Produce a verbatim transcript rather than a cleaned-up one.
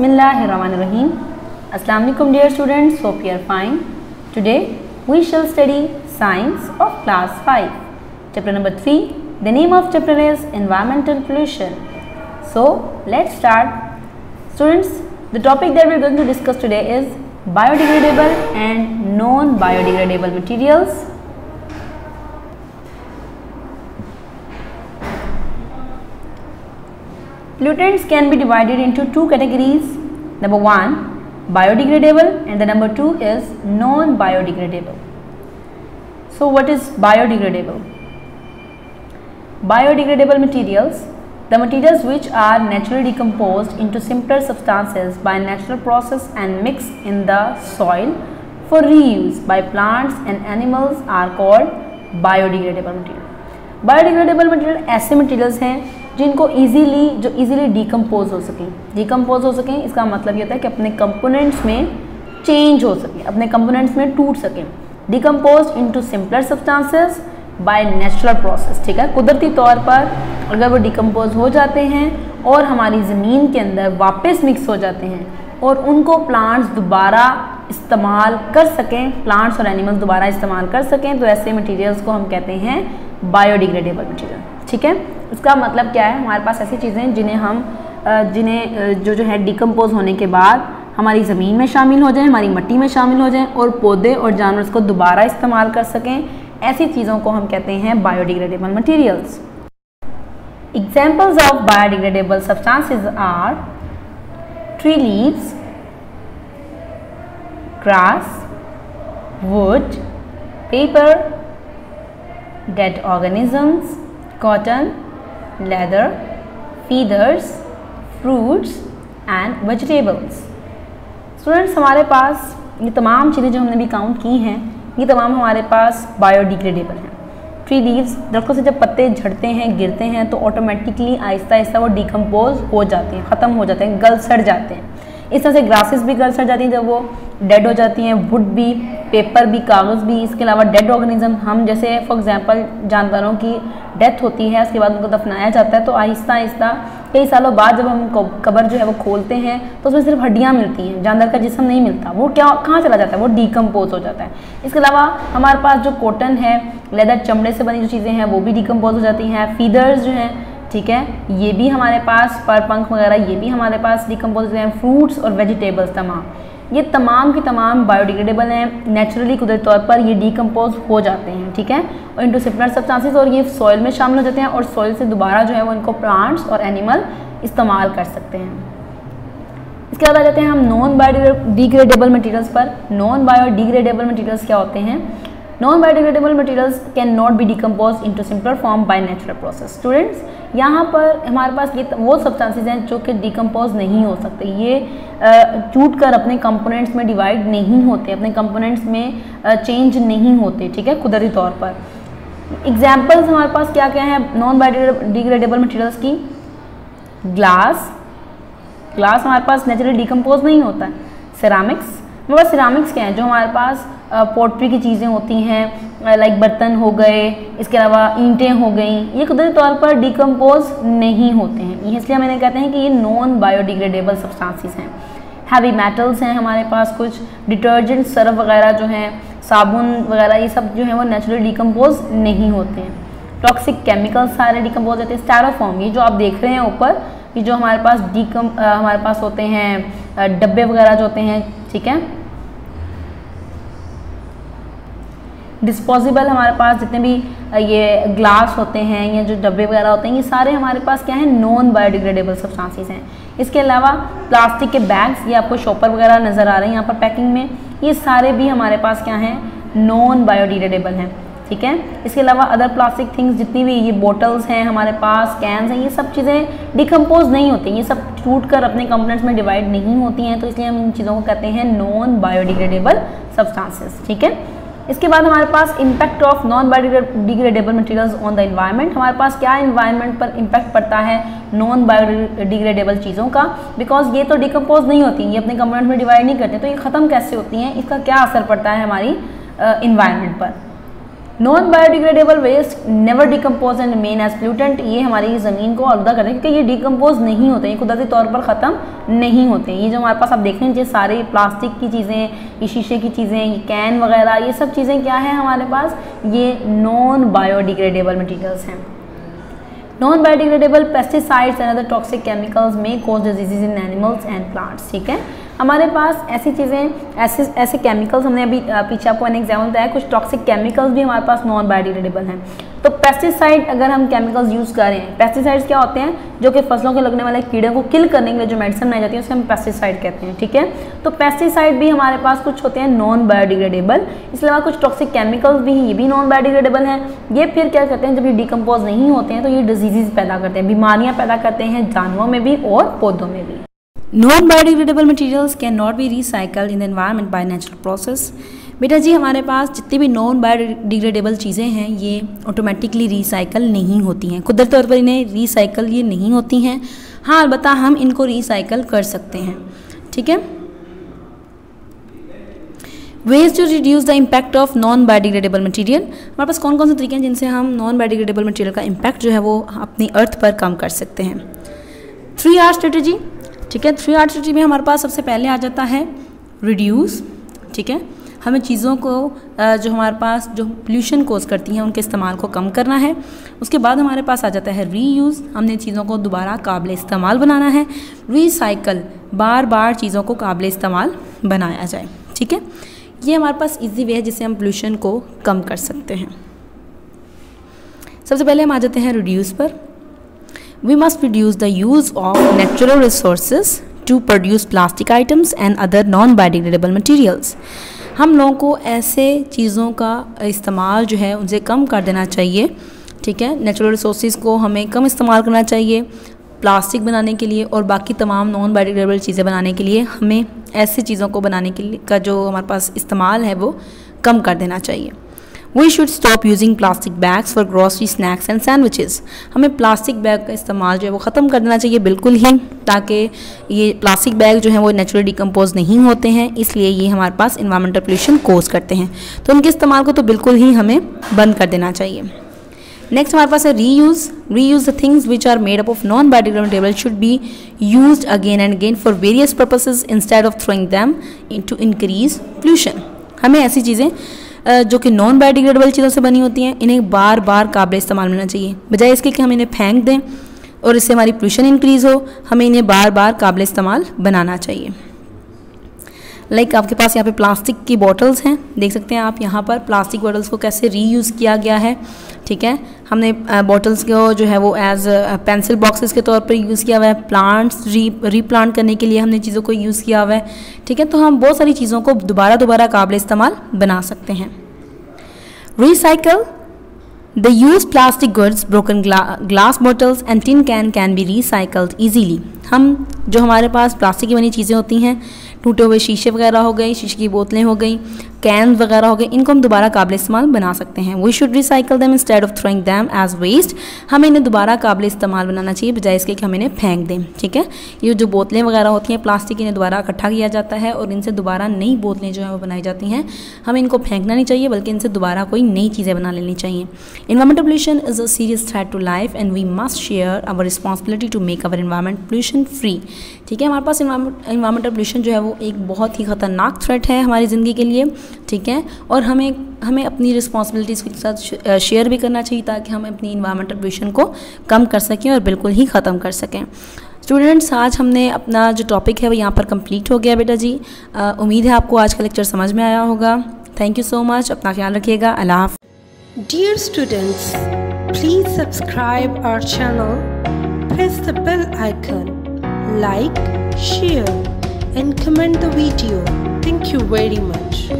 Bismillahirrahmanirrahim. Assalamu alaikum dear students, hope you are fine. Today we shall study science of class five. Chapter number three, the name of chapter is environmental pollution. So let's start. Students, the topic that we are going to discuss today is biodegradable and non-biodegradable materials. Pollutants can be divided into two categories. Number one, biodegradable, and the number two is non biodegradable. So what is biodegradable? Biodegradable materials, the materials which are naturally decomposed into simpler substances by natural process and mixed in the soil for reuse by plants and animals are called biodegradable material. Biodegradable material ऐसे materials हैं जिनको easily जो easily decompose हो सकें decompose हो सकें इसका मतलब ये होता है कि अपने कंपोनेंट्स में चेंज हो सकें, अपने कंपोनेंट्स में टूट सकें. Decompose into simpler substances by natural process. ठीक है, कुदरती तौर पर अगर वो डिकम्पोज हो जाते हैं और हमारी ज़मीन के अंदर वापस मिक्स हो जाते हैं और उनको प्लांट्स दोबारा इस्तेमाल कर सकें, प्लांट्स और एनिमल्स दोबारा इस्तेमाल कर सकें, तो ऐसे मटीरियल्स को हम कहते हैं बायोडिग्रेडेबल मटीरियल. ठीक है, इसका मतलब क्या है? हमारे पास ऐसी चीज़ें जिन्हें हम जिन्हें जो जो है डिकम्पोज होने के बाद हमारी ज़मीन में शामिल हो जाएं, हमारी मिट्टी में शामिल हो जाएं और पौधे और जानवर इसको दोबारा इस्तेमाल कर सकें, ऐसी चीज़ों को हम कहते हैं biodegradable materials. Examples of biodegradable substances are tree leaves, grass, wood, paper, dead organisms, cotton, leather, feathers, fruits and vegetables. Students, हमारे पास ये तमाम चीज़ें जो हमने भी काउंट की हैं ये तमाम हमारे पास बायोडिग्रेडेबल हैं. ट्री लीव्स, दरख्तों से जब पत्ते झड़ते हैं, गिरते हैं तो ऑटोमेटिकली आहिस्ता आहिस्ता वो डिकम्पोज हो जाते हैं, ख़त्म हो जाते हैं, गल सड़ जाते हैं. इस तरह से ग्रासेस भी गल सड़ जाती हैं जब वो डेड हो जाती हैं, वुड भी, पेपर भी, कागज़ भी. इसके अलावा डेड ऑर्गेनिज्म, हम जैसे फॉर एग्जांपल जानवरों की डेथ होती है उसके बाद उनको दफनाया जाता है, तो आहिस्ता आहिस्ता कई सालों बाद जब हम कब्र जो है वो खोलते हैं तो उसमें सिर्फ हड्डियाँ मिलती हैं, जानवर का जिस्म नहीं मिलता. वो क्या कहाँ चला जाता है? वो डिकम्पोज हो जाता है. इसके अलावा हमारे पास जो कॉटन है, लेदर, चमड़े से बनी जो चीज़ें हैं वो भी डिकम्पोज हो जाती हैं. फीदर्स जो हैं, ठीक है, ये भी हमारे पास, पर पंख वगैरह ये भी हमारे पास डिकम्पोज होते हैं. फ्रूट्स और वेजिटेबल्स तमाम, ये तमाम की तमाम बायोडिग्रेडेबल हैं. नेचुरली कुदरती तौर पर ये डिकम्पोज हो जाते हैं, ठीक है, और इंटू सिमिलर सब्सटेंसेस, और ये सॉइल में शामिल हो जाते हैं और सॉइल से दोबारा जो है वो इनको प्लांट्स और एनिमल इस्तेमाल कर सकते हैं. इसके बाद आ जाते हैं हम नॉन बायोडिग्रेडेबल मटीरियल्स पर. नॉन बायोडिग्रेडेबल मटीरियल्स क्या होते हैं? Non biodegradable materials can not be decompose into simpler form by natural process. Students, यहाँ पर हमारे पास ये वो सब्सटेंसेस हैं जो कि डिकम्पोज नहीं हो सकते, ये टूट कर अपने कंपोनेंट्स में डिवाइड नहीं होते, अपने कंपोनेंट्स में चेंज नहीं होते, ठीक है, कुदरती तौर पर. एग्जांपल्स हमारे पास क्या क्या हैं नॉन बायोडिग्रेडेबल मटेरियल्स की? ग्लास, ग्लास हमारे पास नेचुरली डिकम्पोज नहीं होता है. सिरामिक्स, मगर सिरामिक्स क्या है? जो हमारे पास पॉटरी की चीज़ें होती हैं, लाइक बर्तन हो गए, इसके अलावा ईंटें हो गई, ये कुदरती तौर पर डिकम्पोज नहीं होते हैं, इसलिए मैंने कहते हैं कि ये नॉन बायोडिग्रेडेबल सब्सटेंसेस हैं. हैवी मेटल्स हैं हमारे पास कुछ, डिटर्जेंट, सर्फ वगैरह जो हैं, साबुन वगैरह, ये सब जो है वो नेचुरली डिकम्पोज नहीं होते हैं. टॉक्सिक केमिकल्स सारे डिकम्पोज होते हैं. स्टायरोफोम, ये जो आप देख रहे हैं ऊपर, ये जो हमारे पास डिकम हमारे पास होते हैं डब्बे वगैरह जो होते हैं, ठीक है. डिस्पोजेबल हमारे पास जितने भी ये ग्लास होते हैं या जो डब्बे वगैरह होते हैं, ये सारे हमारे पास क्या हैं? नॉन बायोडिग्रेडेबल सब्सटेंसेस हैं. इसके अलावा प्लास्टिक के बैग्स, ये आपको शॉपर वगैरह नज़र आ रहे हैं यहाँ पर पैकिंग में, ये सारे भी हमारे पास क्या हैं? नॉन बायोडिग्रेडेबल हैं, ठीक है. इसके अलावा अदर प्लास्टिक थिंग्स, जितनी भी ये बोटल्स हैं हमारे पास, कैंस हैं, ये सब चीज़ें डिकम्पोज नहीं होती, ये सब टूट कर अपने कंपोनेंट्स में डिवाइड नहीं होती हैं, तो इसलिए हम इन चीज़ों को कहते हैं नॉन बायोडिग्रेडेबल सब्सटेंसेस, ठीक है. इसके बाद हमारे पास impact of non biodegradable materials on the environment. हमारे पास क्या एनवायरनमेंट पर इम्पैक्ट पड़ता है नॉन बायोडिग्रेडेबल चीज़ों का? बिकॉज ये तो डिकम्पोज नहीं होती, ये अपने कंपोनेंट में डिवाइड नहीं करते, तो ये ख़त्म कैसे होती हैं, इसका क्या असर पड़ता है हमारी एनवायरनमेंट पर? Non biodegradable waste never decompose and remain as pollutant, ये हमारी ज़मीन को अलग कर रहे हैं क्योंकि ये डिकम्पोज नहीं होते, ये कुदरती तौर पर ख़त्म नहीं होते। ये जो हमारे पास आप देख रहे हैं ये सारे प्लास्टिक की चीज़ें, ये शीशे की चीज़ें, ये कैन वगैरह, ये सब चीज़ें क्या है हमारे पास, ये नॉन बायोडिग्रेडेबल मटीरियल्स हैं। Non biodegradable pesticides and other toxic chemicals may cause diseases in animals and plants. ठीक है, हमारे पास ऐसी चीज़ें, ऐसे ऐसे केमिकल्स, हमने अभी पीछे आपको एन एग्जाम्पल बताया, कुछ टॉक्सिक केमिकल्स भी हमारे पास नॉन बायोडिग्रेडेबल हैं। तो पेस्टिसाइड अगर हम केमिकल्स यूज़ करें, पेस्टिसाइड्स क्या होते हैं, जो कि फसलों के लगने वाले कीड़े को किल करने के लिए जो मेडिसिन बनाई जाती है उसे हम पेस्टिसाइड कहते हैं। ठीक है, तो पेस्टिसाइड भी हमारे पास कुछ होते हैं नॉन बायोडिग्रेडेबल, इसके अलावा कुछ टॉक्सिक केमिकल्स भी हैं, ये भी नॉन बायोडिग्रेडेबल हैं। ये फिर क्या करते हैं, जब ये डिकम्पोज नहीं होते हैं तो ये डिजीज़ पैदा करते हैं, बीमारियाँ पैदा करते हैं जानवरों में भी और पौधों में भी। Non biodegradable materials can not be recycled in the environment by natural process. बेटा जी, हमारे पास जितनी भी नॉन बायोडिग्रेडेबल चीज़ें हैं ये ऑटोमेटिकली रिसाइकल नहीं होती हैं, कुदरती तौर पर इन्हें रिसाइकल ये नहीं होती हैं। हाँ, अलबत्ता हम इनको रिसाइकल कर सकते हैं। ठीक है, ways to reduce the impact of non biodegradable material, हमारे पास कौन कौन से तरीके हैं जिनसे हम नॉन बायोडिग्रेडेबल मटीरियल का इम्पैक्ट जो है वो अपनी अर्थ पर कम कर सकते हैं। थ्री आर स्ट्रेटजी, ठीक है, थ्री आर स्ट्रेटजी में हमारे पास सबसे पहले आ जाता है रिड्यूस। ठीक है, हमें चीज़ों को जो हमारे पास जो पोल्यूशन कोज करती हैं उनके इस्तेमाल को कम करना है। उसके बाद हमारे पास आ जाता है रीयूज़, हमने चीज़ों को दोबारा काबिल इस्तेमाल बनाना है। रिसाइकल, बार बार चीज़ों को काबिल इस्तेमाल बनाया जाए। ठीक है, ये हमारे पास इजी वे है जिससे हम पोल्यूशन को कम कर सकते हैं। सबसे पहले हम आ जाते हैं रिड्यूस पर। We must reduce the use of natural resources to produce plastic items and other non biodegradable materials. हम लोगों को ऐसे चीज़ों का इस्तेमाल जो है उनसे कम कर देना चाहिए। ठीक है, नेचुरल रिसोर्सेज को हमें कम इस्तेमाल करना चाहिए प्लास्टिक बनाने के लिए, और बाकी तमाम नॉन बायोडिग्रेडेबल चीज़ें बनाने के लिए हमें ऐसी चीज़ों को बनाने के लिए का जो हमारे पास इस्तेमाल है वो कम कर देना चाहिए। We should stop using plastic bags for grocery, snacks and sandwiches. हमें प्लास्टिक बैग का इस्तेमाल जो है वो ख़त्म कर देना चाहिए बिल्कुल ही, ताकि ये प्लास्टिक बैग जो है वो नेचुरली डिकम्पोज नहीं होते हैं, इसलिए ये हमारे पास इन्वायरमेंटल पोल्यूशन कोज करते हैं, तो उनके इस्तेमाल को तो बिल्कुल ही हमें बंद कर देना चाहिए। नेक्स्ट हमारे पास है reuse. Reuse the things which are made up of non biodegradable should be used again and again for various purposes instead of throwing them to increase pollution. हमें ऐसी चीज़ें जो कि नॉन बायोडिग्रेडेबल चीज़ों से बनी होती हैं इन्हें बार बार काबिल इस्तेमाल मिलना चाहिए, बजाय इसके कि हम इन्हें फेंक दें और इससे हमारी पोल्यूशन इंक्रीज़ हो। हमें इन्हें बार बार काबिल इस्तेमाल बनाना चाहिए। लाइक like, आपके पास यहाँ पे प्लास्टिक की बॉटल्स हैं, देख सकते हैं आप यहाँ पर प्लास्टिक बॉटल्स को कैसे रीयूज़ किया गया है। ठीक है, हमने बॉटल्स को जो है वो एज पेंसिल बॉक्सेस के तौर पर यूज़ किया हुआ है, प्लांट्स री रीप्लांट करने के लिए हमने चीज़ों को यूज़ किया हुआ है। ठीक है, तो हम बहुत सारी चीज़ों को दोबारा दोबारा काबिल इस्तेमाल बना सकते हैं। Recycle the use plastic goods, broken glass bottles and tin can can be recycled easily. हम जो हमारे पास प्लास्टिक की बनी चीज़ें होती हैं, टूटे हुए शीशे वगैरह हो गए, शीशे की बोतलें हो गई, कैन वगैरह हो गए, इनको हम दोबारा काबिल इस्तेमाल बना सकते हैं। We should recycle them instead of throwing them as waste. हमें इन्हें दोबारा काबिल इस्तेमाल बनाना चाहिए बजाय इसके कि हम इन्हें फेंक दें। ठीक है, ये जो बोतलें वगैरह होती हैं प्लास्टिक, इन्हें दोबारा इकट्ठा किया जाता है और इनसे दोबारा नई बोतलें जो है वो बनाई जाती हैं। हमें इनको फेंकना नहीं चाहिए बल्कि इनसे दोबारा कोई नई चीज़ें बना लेनी चाहिए। Environmental pollution is a serious threat to life and we must share our responsibility to make our environment pollution free. ठीक है, हमारे पास इन्वायरमेंटल पोल्यूशन जो है वो एक बहुत ही ख़तरनाक थ्रेट है हमारी ज़िंदगी के लिए। ठीक है, और हमें हमें अपनी रिस्पॉन्सिबिलिटीज़ के साथ शेयर भी करना चाहिए ताकि हम अपनी इन्वायरमेंटल पोल्यूशन को कम कर सकें और बिल्कुल ही ख़त्म कर सकें। स्टूडेंट्स, आज हमने अपना जो टॉपिक है वो यहाँ पर कंप्लीट हो गया। बेटा जी, उम्मीद है आपको आज का लेक्चर समझ में आया होगा। थैंक यू सो मच, अपना ख्याल रखिएगा, अल्लाह हाफ़िज़। Dear students, please subscribe our channel, press the bell icon, like, share and comment the video. Thank you very much.